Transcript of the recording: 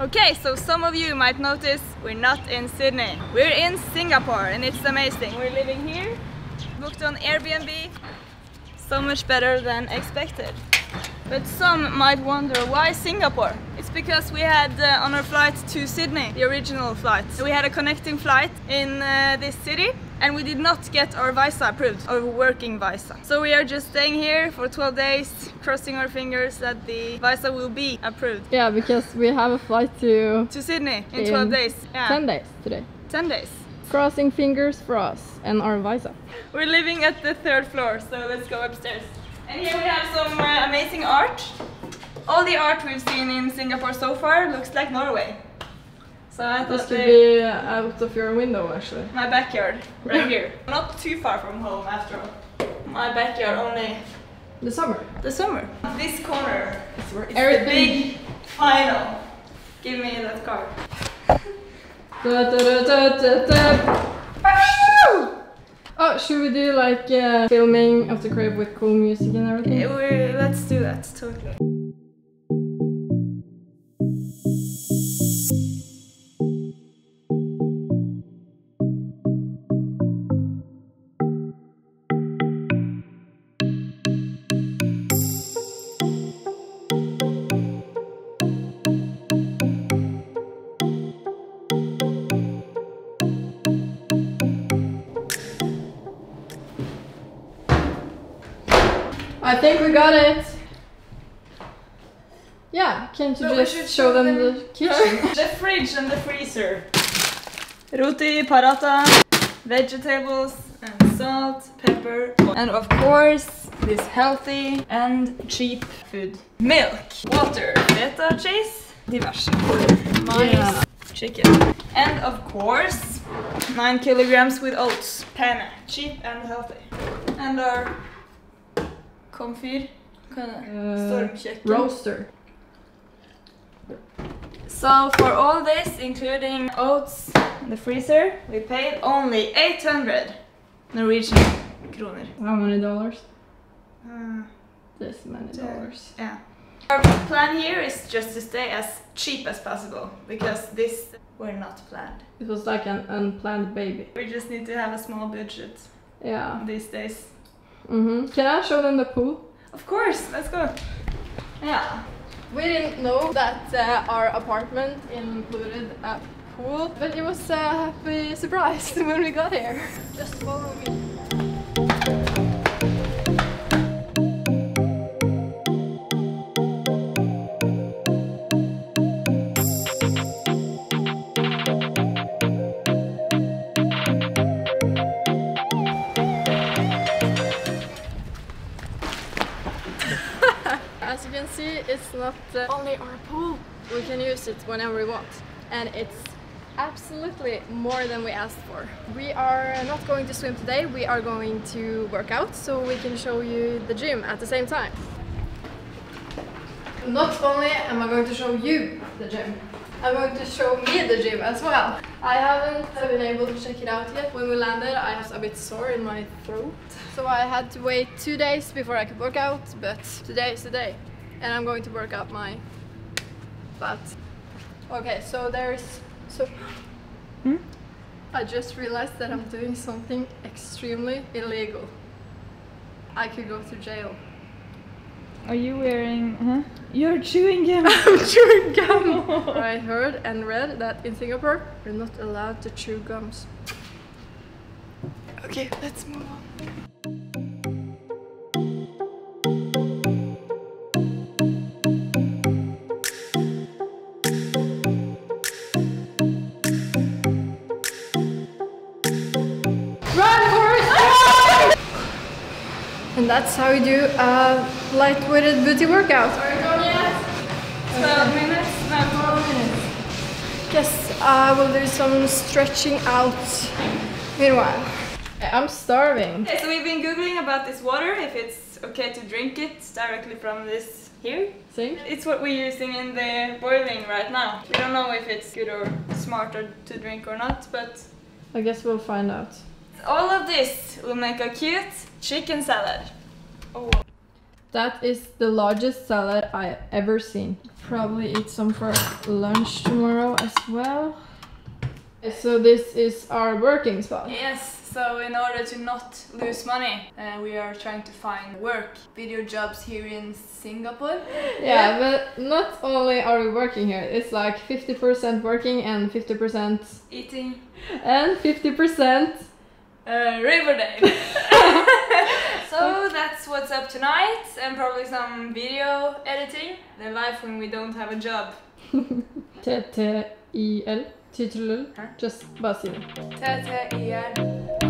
Okay, so some of you might notice we're not in Sydney. We're in Singapore and it's amazing. We're living here, booked on Airbnb. So much better than expected. But some might wonder why Singapore? It's because we had on our flight to Sydney, the original flight, we had a connecting flight in this city and we did not get our visa approved, our working visa. So we are just staying here for 12 days, crossing our fingers that the visa will be approved. Yeah, because we have a flight to Sydney in 12 days. Yeah. 10 days today. 10 days. Crossing fingers for us and our visa. We're living at the 3rd floor, so let's go upstairs. And here we have some amazing art. All the art we've seen in Singapore so far looks like Norway. So I thought this could be out of your window, actually. My backyard, right here. Not too far from home, after all. My backyard only. The summer. The summer. This corner is where it's the big final. Give me that card. Da, da, da, da, da. Oh, should we do like filming of the crib with cool music and everything? Yeah, let's do that, totally. I think we got it! Yeah, can't you just show them the kitchen? The fridge and the freezer. Roti, paratha, vegetables, and salt, pepper, and of course this healthy and cheap food. Milk, water, feta cheese, diverse, mice, yeah. Chicken, and of course 9 kilograms with oats, penne, cheap and healthy. And our komfyr, roaster. So for all this, including oats in the freezer, we paid only 800 Norwegian kroner. How many dollars? This many dollars. Yeah. Our plan here is just to stay as cheap as possible, because this were not planned. It was like an unplanned baby. We just need to have a small budget. Yeah. These days. Mm-hmm. Can I show them the pool? Of course, let's go! Yeah. We didn't know that our apartment included a pool, but it was a happy surprise when we got here. Just follow me. As you can see, it's not only our pool. We can use it whenever we want. And it's absolutely more than we asked for. We are not going to swim today, we are going to work out, so we can show you the gym at the same time. Not only am I going to show you the gym, I'm going to show me the gym as well. I haven't been able to check it out yet. When we landed, I was a bit sore in my throat. So I had to wait 2 days before I could work out, but today is the day. And I'm going to work out my butt. Okay, so there's... I just realized that I'm doing something extremely illegal. I could go to jail. Are you wearing... Huh? You're chewing gum! I'm chewing gum! I heard and read that in Singapore we're not allowed to chew gums. Okay, let's move on. Run, horse! And that's how you do a light-weighted booty workout. 12 minutes, not 12 minutes. Guess I will do some stretching out meanwhile. I'm starving. Okay, so we've been googling about this water, if it's okay to drink it directly from this here. Sink? It's what we're using in the boiling right now. We don't know if it's good or smarter to drink or not, but... I guess we'll find out. All of this will make a cute chicken salad. Oh. That is the largest salad I've ever seen. Probably eat some for lunch tomorrow as well. So this is our working spot. Yes, so in order to not lose money, we are trying to find work, video jobs here in Singapore. Yeah, but not only are we working here, it's like 50% working and 50% eating and 50% Riverdale. So that's what's up tonight, and probably some video editing. The life when we don't have a job. TTIL. Just Basil. TTIL.